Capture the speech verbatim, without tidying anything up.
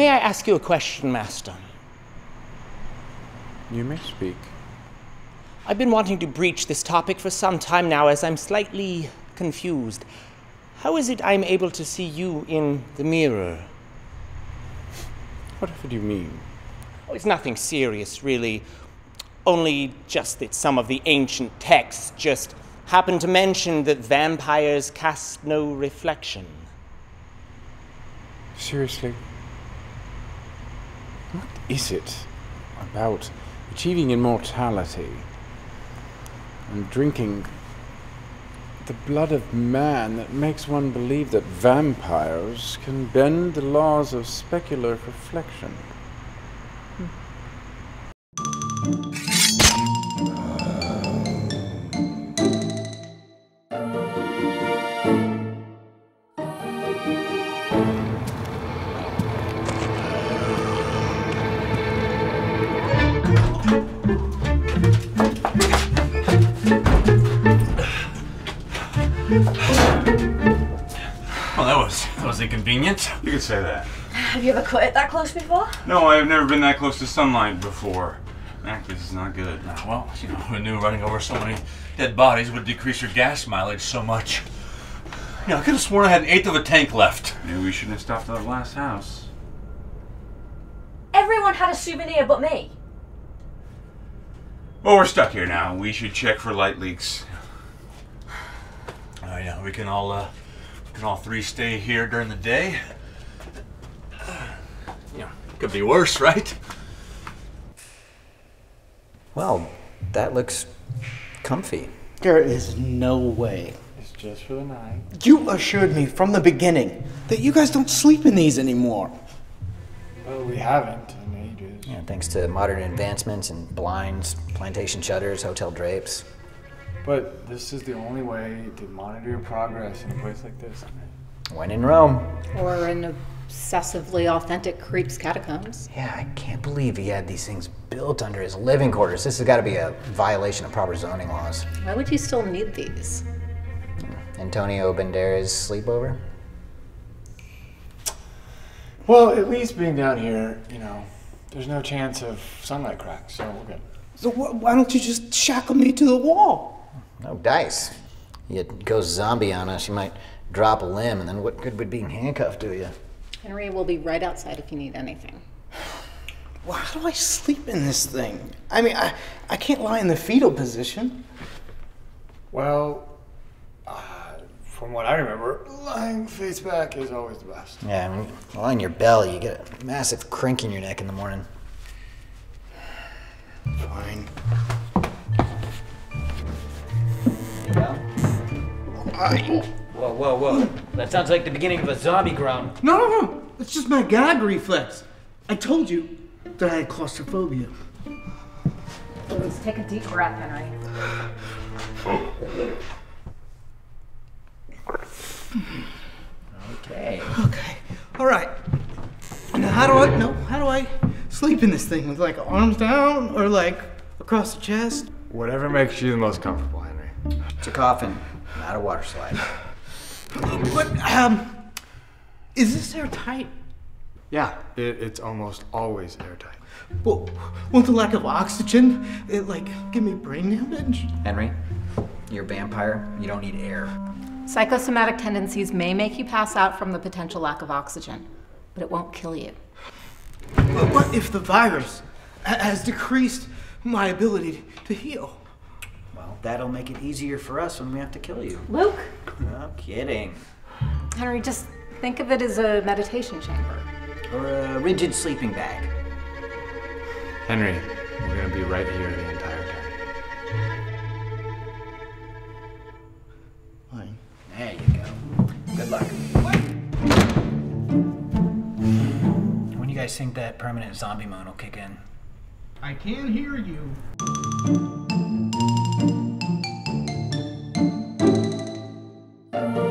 May I ask you a question, Master? You may speak. I've been wanting to breach this topic for some time now, as I'm slightly confused. How is it I'm able to see you in the mirror? Whatever do you mean? Oh, it's nothing serious, really. Only just that some of the ancient texts just happen to mention that vampires cast no reflection. Seriously? What is it about achieving immortality and drinking the blood of man that makes one believe that vampires can bend the laws of specular reflection? Hmm. Inconvenient. You could say that. Have you ever cut it that close before? No, I have never been that close to sunlight before. Mac, this is not good. Uh, well, you know, who knew running over so many dead bodies would decrease your gas mileage so much? You know, I could have sworn I had an eighth of a tank left. Maybe we shouldn't have stopped at the last house. Everyone had a souvenir but me. Well, we're stuck here now. We should check for light leaks. Oh, yeah, we can all, uh, Can all three stay here during the day? You know, could be worse, right? Well, that looks comfy. There is no way. It's just for the night. You assured me from the beginning that you guys don't sleep in these anymore. Well, we haven't in ages. Yeah, thanks to modern advancements in blinds, plantation shutters, hotel drapes. But this is the only way to monitor your progress in a place like this. When in Rome. Or in obsessively authentic creeps catacombs. Yeah, I can't believe he had these things built under his living quarters. This has got to be a violation of proper zoning laws. Why would you still need these? Antonio Bandera's sleepover? Well, at least being down here, you know, there's no chance of sunlight cracks, so we're good. So wh why don't you just shackle me to the wall? No dice. You go zombie on us, you might drop a limb, and then what good would being handcuffed do you? Henry will be right outside if you need anything. Well, how do I sleep in this thing? I mean, I, I can't lie in the fetal position. Well, uh, from what I remember, lying face back is always the best. Yeah, I mean, lying on your belly, you get a massive crink in your neck in the morning. Fine. Whoa, whoa, whoa. That sounds like the beginning of a zombie ground. No, no, no. It's just my gag reflex. I told you that I had claustrophobia. Let's take a deep breath, Henry. Okay. Okay. All right. Now, how do I, no, how do I sleep in this thing? With, like, arms down or, like, across the chest? Whatever makes you the most comfortable, Henry. It's a coffin. Not a water slide. But, um, is this airtight? Yeah, it, it's almost always airtight. Well, won't the lack of oxygen, it, like, give me brain damage? Henry, you're a vampire. You don't need air. Psychosomatic tendencies may make you pass out from the potential lack of oxygen, but it won't kill you. But what if the virus has decreased my ability to heal? That'll make it easier for us when we have to kill you. Luke? No kidding. Henry, just think of it as a meditation chamber. Or a rigid sleeping bag. Henry, we're gonna be right here the entire time. Fine. There you go. Good luck. What? When do you guys think that permanent zombie mode will kick in? I can't hear you. Thank you.